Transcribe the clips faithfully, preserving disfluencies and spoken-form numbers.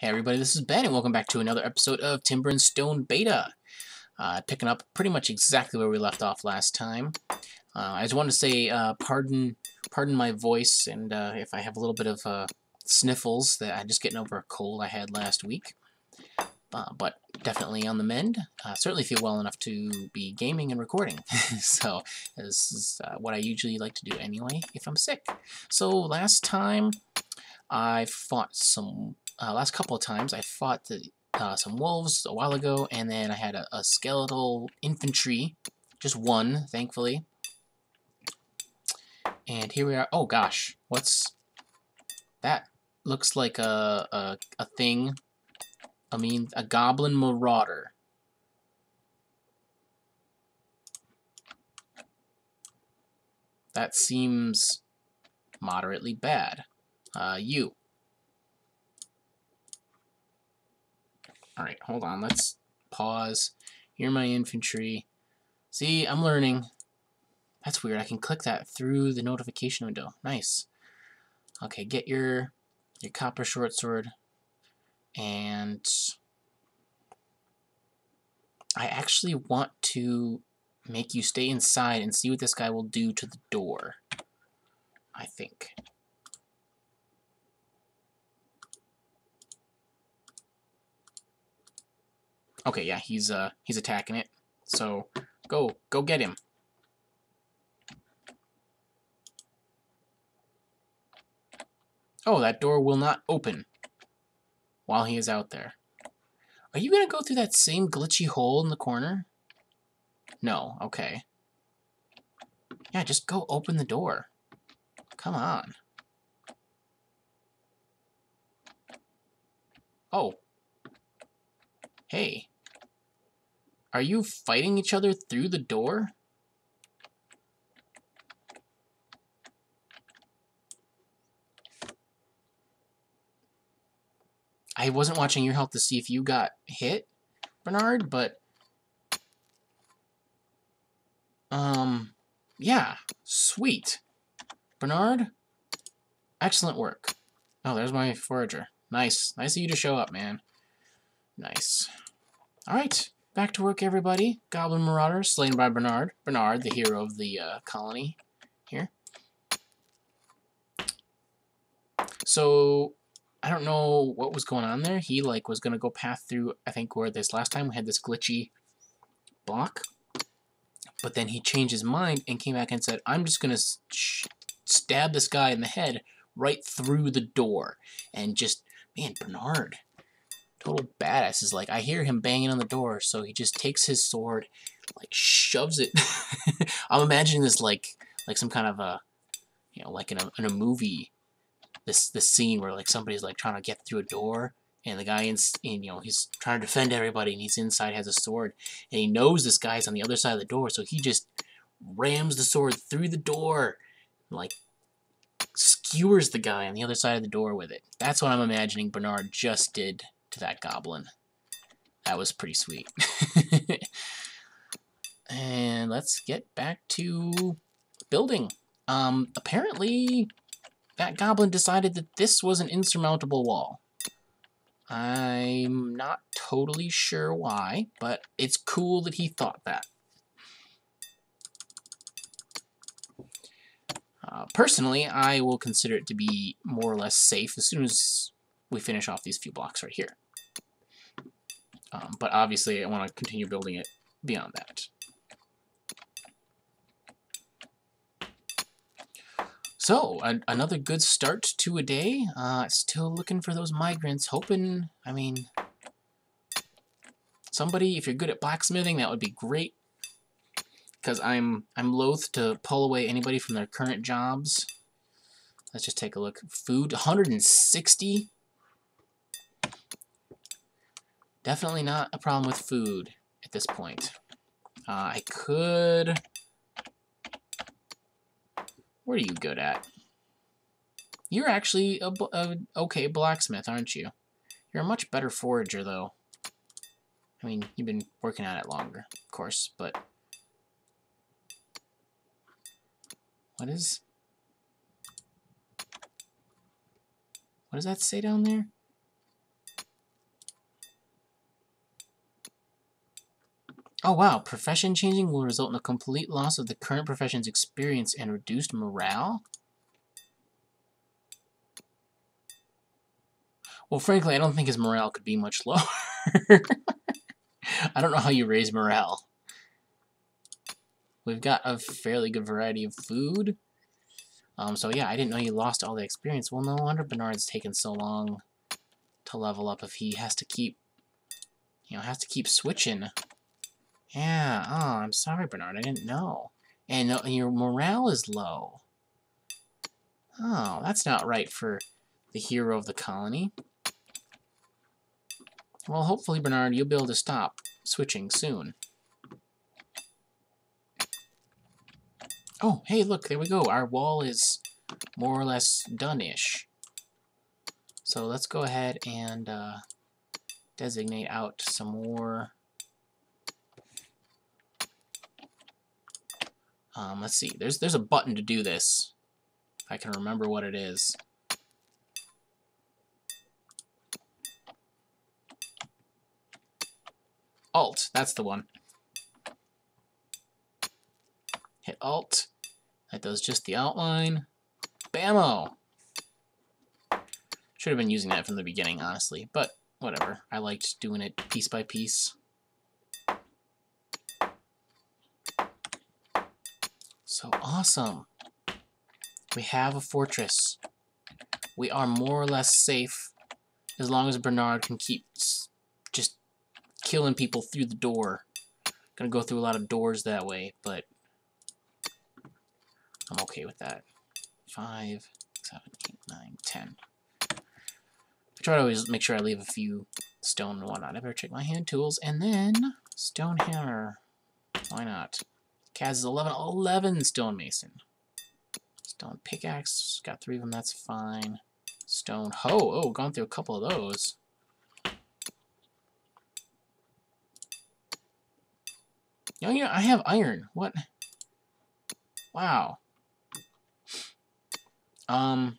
Hey everybody, this is Ben, and welcome back to another episode of Timber and Stone Beta. Uh, picking up pretty much exactly where we left off last time. Uh, I just wanted to say, uh, pardon, pardon my voice, and uh, if I have a little bit of uh, sniffles, that I'm just getting over a cold I had last week. Uh, but definitely on the mend. Uh, certainly feel well enough to be gaming and recording. So this is uh, what I usually like to do anyway if I'm sick. So last time I fought some. Uh, last couple of times I fought the, uh, some wolves a while ago, and then I had a, a skeletal infantry, just one, thankfully. And here we are. Oh gosh, what's that? Looks like a a, a thing. I mean, a goblin marauder. That seems moderately bad. Uh, you. Alright, hold on, let's pause. You're my infantry. See, I'm learning. That's weird, I can click that through the notification window. Nice. Okay, get your your copper short sword. And I actually want to make you stay inside and see what this guy will do to the door, I think. Okay, yeah, he's uh he's attacking it. So go go get him. Oh, that door will not open while he is out there. Are you gonna go through that same glitchy hole in the corner? No, okay. Yeah, just go open the door. Come on. Oh. Hey. Are you fighting each other through the door? I wasn't watching your health to see if you got hit, Bernard, but... Um, yeah, sweet. Bernard, excellent work. Oh, there's my forager. Nice. Nice of you to show up, man. Nice. Alright. Back to work, everybody. Goblin Marauder, slain by Bernard. Bernard, the hero of the uh, colony here. So, I don't know what was going on there. He, like, was going to go path through, I think, where this last time we had this glitchy block. But then he changed his mind and came back and said, I'm just going to stab this guy in the head right through the door. And just, man, Bernard... total badass is like, I hear him banging on the door, so he just takes his sword, like, shoves it. I'm imagining this like like some kind of a, you know, like in a, in a movie, this this scene where like somebody's like trying to get through a door, and the guy in, in you know, he's trying to defend everybody, and he's inside, has a sword, and he knows this guy's on the other side of the door, so he just rams the sword through the door, and, like, skewers the guy on the other side of the door with it. That's what I'm imagining Bernard just did to that goblin. That was pretty sweet. And let's get back to building. Um, apparently that goblin decided that this was an insurmountable wall. I'm not totally sure why, but it's cool that he thought that. Uh, personally, I will consider it to be more or less safe as soon as we finish off these few blocks right here. Um, but obviously I want to continue building it beyond that. So, an another good start to a day. Uh, still looking for those migrants, hoping, I mean, somebody, if you're good at blacksmithing, that would be great, because I'm, I'm loath to pull away anybody from their current jobs. Let's just take a look. Food, one hundred sixty. Definitely not a problem with food at this point. Uh, I could... What are you good at? You're actually a, a okay blacksmith, aren't you? You're a much better forager, though. I mean, you've been working at it longer, of course, but... What is... What does that say down there? Oh wow, profession changing will result in a complete loss of the current profession's experience and reduced morale? Well, frankly, I don't think his morale could be much lower. I don't know how you raise morale. We've got a fairly good variety of food. Um, so yeah, I didn't know you lost all the experience. Well, no wonder Bernard's taken so long to level up if he has to keep, you know, has to keep switching. Yeah, oh, I'm sorry, Bernard, I didn't know. And uh, your morale is low. Oh, that's not right for the hero of the colony. Well, hopefully, Bernard, you'll be able to stop switching soon. Oh, hey, look, there we go. Our wall is more or less done-ish. So let's go ahead and uh, designate out some more. Um, let's see. There's there's a button to do this. If I can remember what it is. Alt. That's the one. Hit Alt. That does just the outline. Bammo! Should have been using that from the beginning, honestly, but whatever. I liked doing it piece by piece. So awesome! We have a fortress. We are more or less safe as long as Bernard can keep just killing people through the door. Gonna go through a lot of doors that way, but I'm okay with that. Five, seven, eight, nine, ten. I try to always make sure I leave a few stone and whatnot. I better check my hand tools, and then stone hammer. Why not? Kaz is eleven, eleven stonemason. Stone pickaxe, got three of them, that's fine. Stone hoe, oh, gone through a couple of those. Oh yeah, I have iron, what? Wow. Um.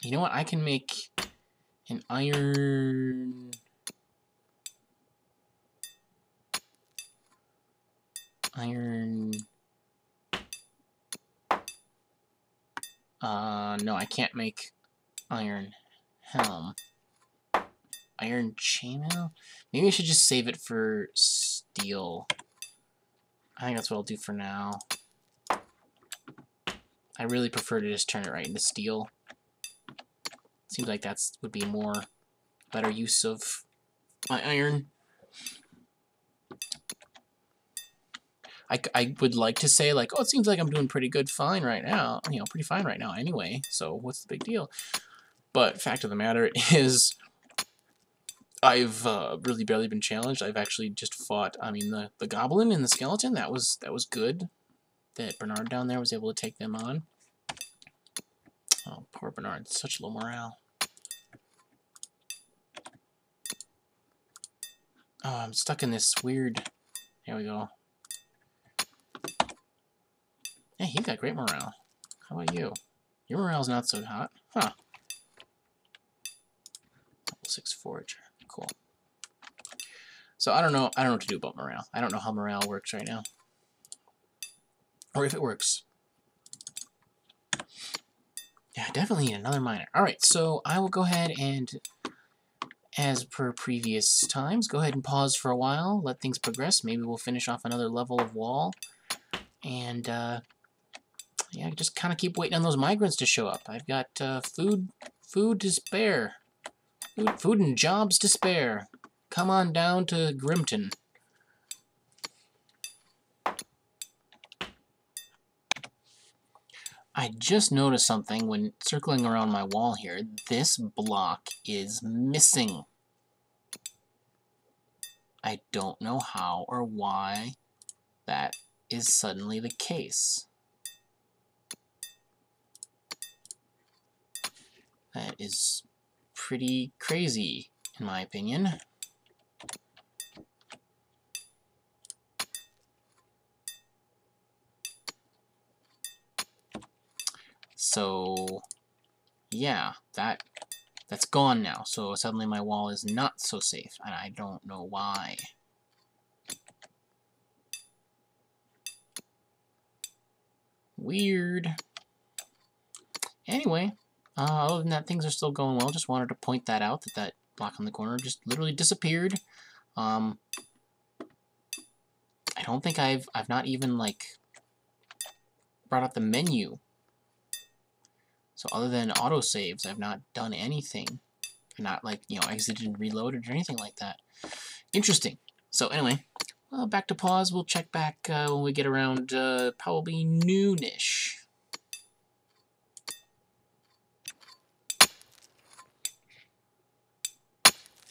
You know what, I can make an iron. Iron. Uh, no, I can't make iron helm. Iron chainmail? Maybe I should just save it for steel. I think that's what I'll do for now. I really prefer to just turn it right into steel. Seems like that's would be more better use of my iron. I, I would like to say like, oh, it seems like I'm doing pretty good fine right now, you know, pretty fine right now anyway, so what's the big deal? But fact of the matter is I've uh, really barely been challenged. I've actually just fought, I mean, the, the goblin and the skeleton, that was that was good that Bernard down there was able to take them on. Oh, poor Bernard, such low morale. Oh, I'm stuck in this weird... There we go. Hey, he got great morale. How about you? Your morale's not so hot. Huh. Level six forager. Cool. So I don't know. I don't know what to do about morale. I don't know how morale works right now. Or if it works. Yeah, I definitely need another miner. Alright, so I will go ahead and, as per previous times, go ahead and pause for a while, let things progress. Maybe we'll finish off another level of wall. And, uh, yeah, just kind of keep waiting on those migrants to show up. I've got uh, food, food to spare. Food, food and jobs to spare. Come on down to Grimton. I just noticed something when circling around my wall here. This block is missing. I don't know how or why that is suddenly the case. That is pretty crazy, in my opinion. So, yeah, that That's gone now, so suddenly my wall is not so safe, and I don't know why. Weird. Anyway, uh, other than that, things are still going well. Just wanted to point that out, that that block on the corner just literally disappeared. Um, I don't think I've, I've not even, like, brought up the menu. So other than autosaves, I've not done anything. I've not, like, you know, exited and reloaded or anything like that. Interesting. So anyway, uh, back to pause. We'll check back uh, when we get around uh, probably noonish.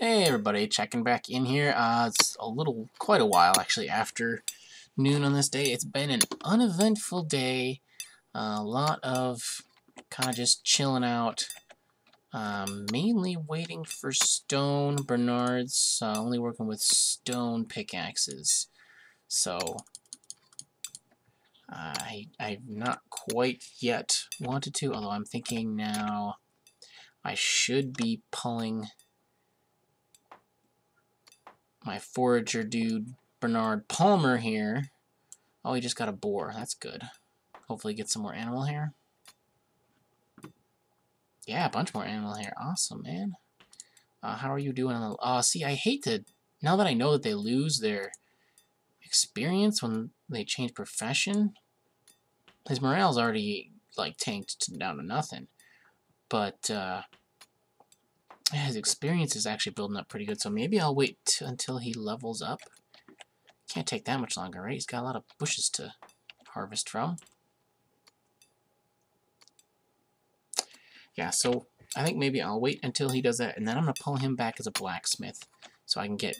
Hey everybody, checking back in here. Uh, it's a little, quite a while actually after noon on this day. It's been an uneventful day. Uh, a lot of kind of just chilling out. Um, mainly waiting for stone. Bernard's uh, only working with stone pickaxes. So, uh, I, I've not quite yet wanted to, although I'm thinking now I should be pulling my forager dude, Bernard Palmer, here. Oh, he just got a boar. That's good. Hopefully get some more animal hair. Yeah, a bunch more animal hair. Awesome, man. Uh, how are you doing? Uh, see, I hate to... Now that I know that they lose their experience when they change profession, his morale's already, like, tanked to, down to nothing. But, uh... his experience is actually building up pretty good, so maybe I'll wait until he levels up. Can't take that much longer, right? He's got a lot of bushes to harvest from. Yeah, so I think maybe I'll wait until he does that, and then I'm going to pull him back as a blacksmith so I can get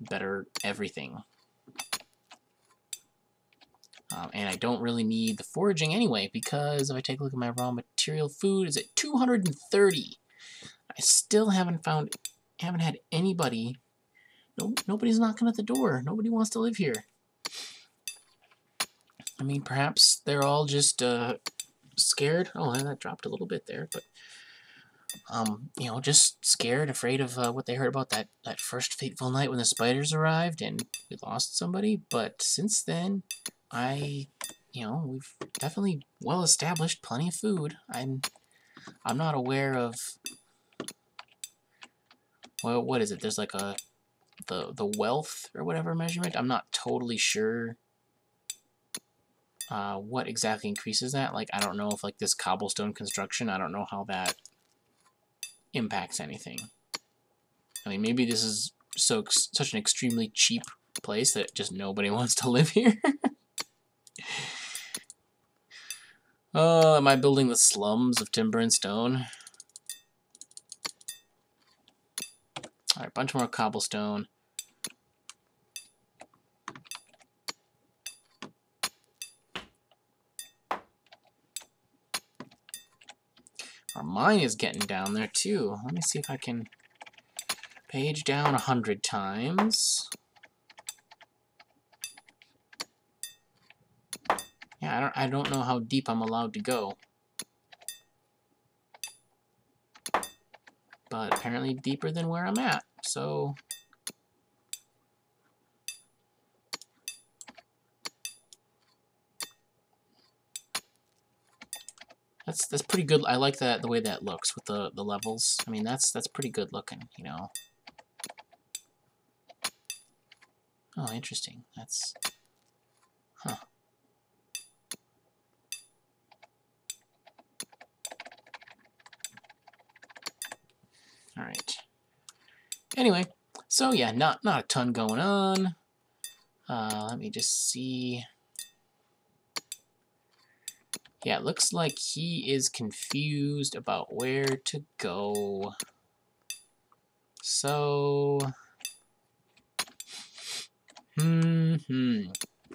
better everything. Um, and I don't really need the foraging anyway, because if I take a look at my raw material food, it's at two hundred thirty. I still haven't found, haven't had anybody, no, nobody's knocking at the door. Nobody wants to live here. I mean, perhaps they're all just uh, scared. Oh, that dropped a little bit there, but, um, you know, just scared, afraid of uh, what they heard about that, that first fateful night when the spiders arrived and we lost somebody. But since then, I, you know, we've definitely well established plenty of food. I'm, I'm not aware of... Well, what is it? There's like a the the wealth or whatever measurement. I'm not totally sure uh, what exactly increases that. Like, I don't know if like this cobblestone construction, I don't know how that impacts anything. I mean, maybe this is so such an extremely cheap place that just nobody wants to live here. Oh, uh, am I building the slums of Timber and Stone? All right, bunch more cobblestone. Our mine is getting down there too. Let me see if I can page down a hundred times. Yeah, I don't. I don't know how deep I'm allowed to go. But apparently deeper than where I'm at, so... That's that's pretty good. I like that, the way that looks with the, the levels. I mean, that's that's pretty good looking, you know. Oh, interesting. That's... Huh. All right. Anyway, so yeah, not not a ton going on. Uh, let me just see. Yeah, it looks like he is confused about where to go. So, hmm, hmm.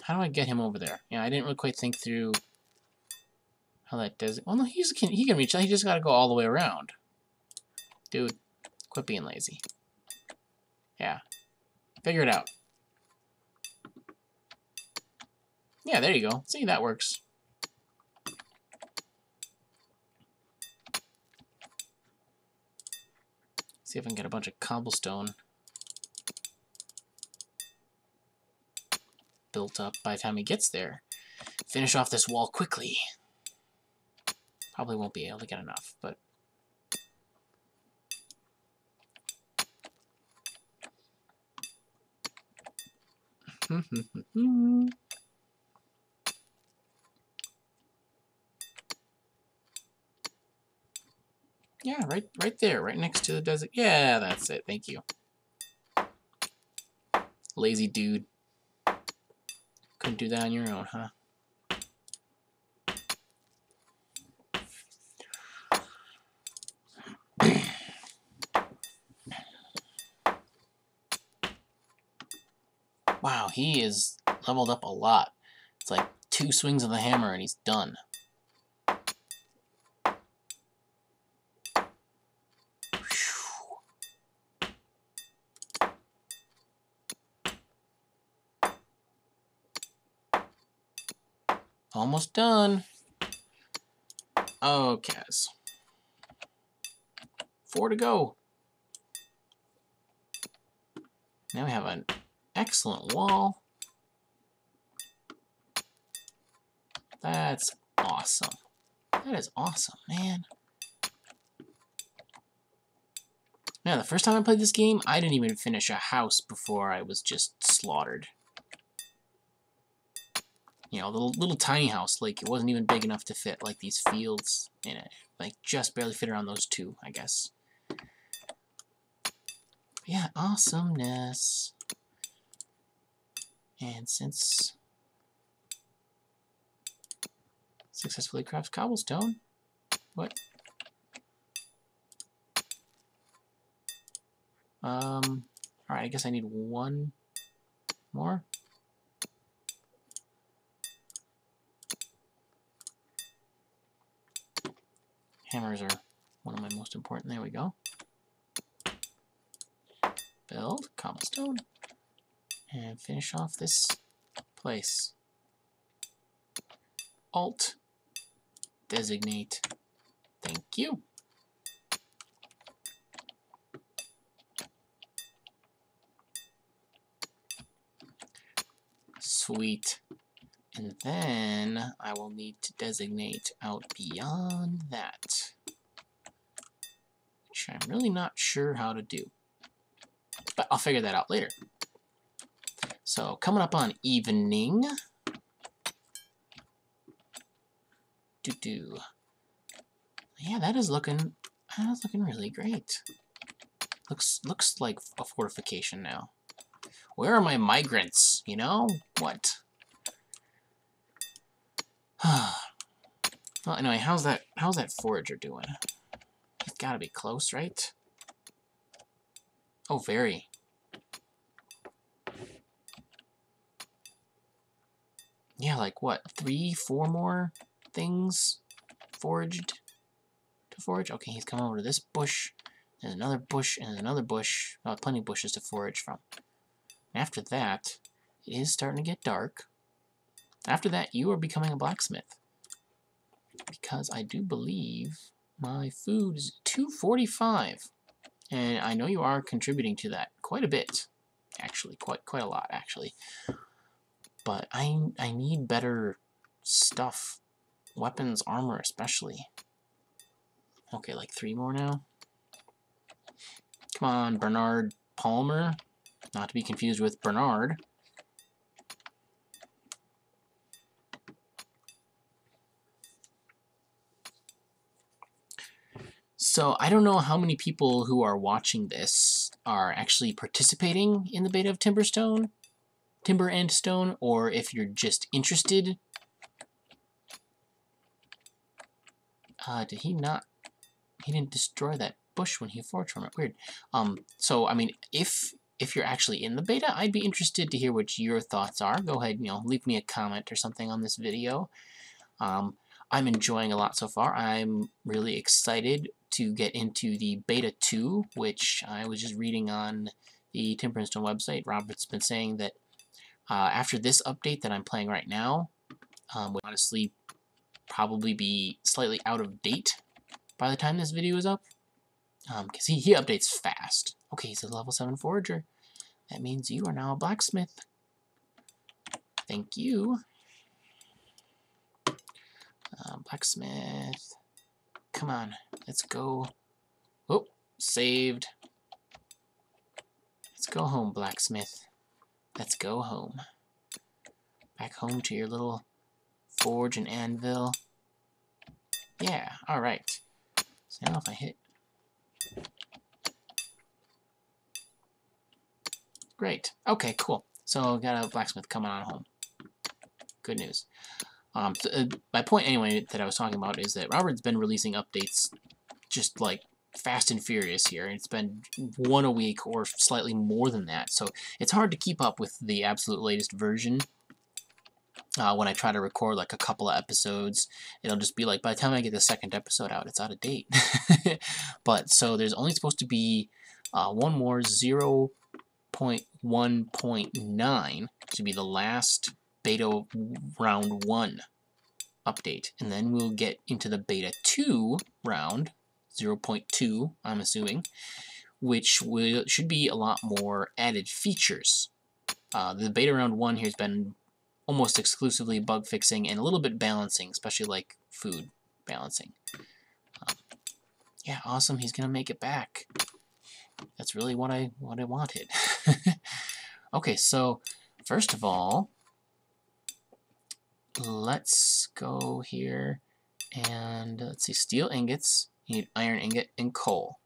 How do I get him over there? Yeah, I didn't really quite think through how that does it. Well, no, he's can he can reach that. He just got to go all the way around, dude. Quit being lazy. Yeah. Figure it out. Yeah, there you go. See, that works. See if I can get a bunch of cobblestone built up by the time he gets there. Finish off this wall quickly. Probably won't be able to get enough, but yeah, right right there, right next to the desert. Yeah, that's it. Thank you. Lazy dude. Couldn't do that on your own, huh? Wow, he is leveled up a lot. It's like two swings of the hammer and he's done. Almost done. Okay. Four to go. Now we have an excellent wall. That's awesome. That is awesome, man. Now, the first time I played this game, I didn't even finish a house before I was just slaughtered. You know, the little, little tiny house, like, it wasn't even big enough to fit, like, these fields in it. Like, just barely fit around those two, I guess. But yeah, awesomeness. And since... successfully crafts cobblestone. What? Um, alright, I guess I need one more. Hammers are one of my most important. There we go. Build cobblestone. And finish off this place. Alt. Designate. Thank you. Sweet. And then I will need to designate out beyond that, which I'm really not sure how to do, but I'll figure that out later. So coming up on evening, do do, yeah, that is looking, that is looking really great. Looks looks like a fortification now. Where are my migrants? You know what? Well, anyway, how's that how's that forager doing? He's gotta be close, right? Oh, very. Yeah, like what? Three, four more things foraged to forage? Okay, he's coming over to this bush. There's another bush and another bush. Oh, plenty of bushes to forage from. And after that, it is starting to get dark. After that, you are becoming a blacksmith. Because I do believe my food is two forty-five. And I know you are contributing to that quite a bit. Actually, quite quite a lot, actually. But I, I need better stuff. Weapons, armor, especially. Okay, like three more now. Come on, Bernard Palmer. Not to be confused with Bernard. So I don't know how many people who are watching this are actually participating in the beta of Timber Stone, Timber and Stone, or if you're just interested. Uh, did he not? He didn't destroy that bush when he forged from it. Weird. Um. So I mean, if if you're actually in the beta, I'd be interested to hear what your thoughts are. Go ahead, you know, leave me a comment or something on this video. Um, I'm enjoying a lot so far. I'm really excited to get into the beta two, which I was just reading on the Timber and Stone website. Robert's been saying that uh, after this update that I'm playing right now, um, would honestly probably be slightly out of date by the time this video is up. Um, because he, he updates fast. Okay, he's a level seven forager. That means you are now a blacksmith. Thank you. Uh, blacksmith. Come on, let's go. Oh, saved. Let's go home, blacksmith. Let's go home. Back home to your little forge and anvil. Yeah, alright. So now if I hit... Great. Okay, cool. So we got a blacksmith coming on home. Good news. Um, so, uh, my point, anyway, that I was talking about is that Robert's been releasing updates just, like, fast and furious here. And it's been one a week or slightly more than that. So it's hard to keep up with the absolute latest version. Uh, when I try to record, like, a couple of episodes, it'll just be like, by the time I get the second episode out, it's out of date. But, so there's only supposed to be uh, one more zero point one point nine to be the last beta round one update. And then we'll get into the beta two round, zero point two, I'm assuming, which will should be a lot more added features. Uh, the beta round one here's been almost exclusively bug fixing and a little bit balancing, especially like food balancing. Um, yeah, awesome. He's gonna make it back. That's really what I what I wanted. Okay, so first of all, let's go here and let's see. Steel ingots. You need iron ingot and coal.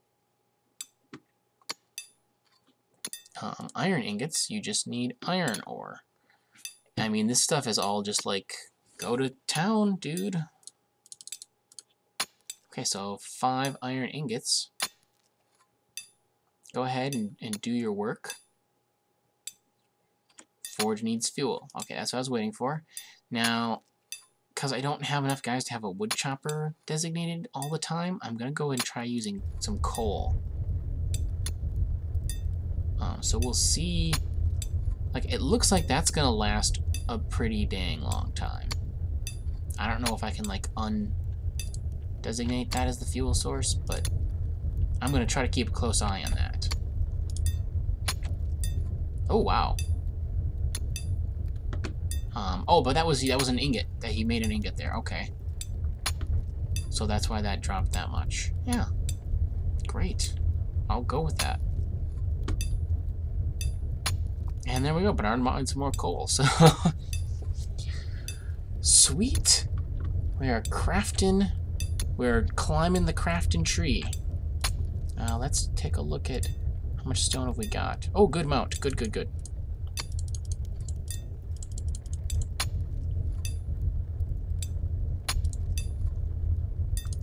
Um, iron ingots. You just need iron ore. I mean, this stuff is all just like, go to town, dude. Okay, so five iron ingots. Go ahead and, and do your work. Forge needs fuel. Okay, that's what I was waiting for. Now, because I don't have enough guys to have a wood chopper designated all the time, I'm going to go and try using some coal. Um, so we'll see... Like, it looks like that's gonna last a pretty dang long time. I don't know if I can, like, un-designate that as the fuel source, but I'm gonna try to keep a close eye on that. Oh, wow. Um, oh, but that was, that was an ingot. That he made an ingot there, okay. So that's why that dropped that much. Yeah. Great. I'll go with that. And there we go, Bernard mined some more coal, so... Sweet! We are crafting... We're climbing the crafting tree. Uh, let's take a look at... How much stone have we got? Oh, good amount. Good, good, good.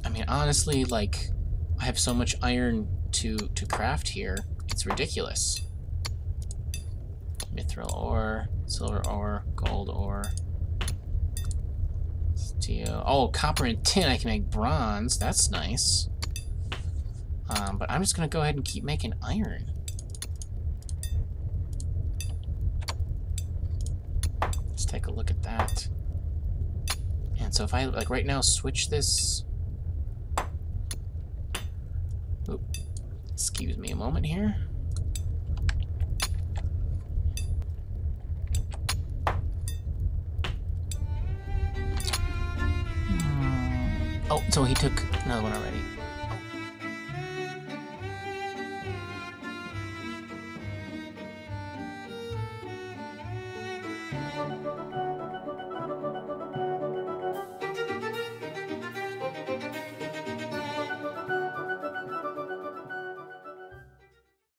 I mean, honestly, like... I have so much iron to, to craft here. It's ridiculous. Mithril ore, silver ore, gold ore, steel. Oh, copper and tin. I can make bronze. That's nice. Um, but I'm just going to go ahead and keep making iron. Let's take a look at that. And so if I, like right now, switch this. Oop. Excuse me a moment here. Oh, so he took another one already.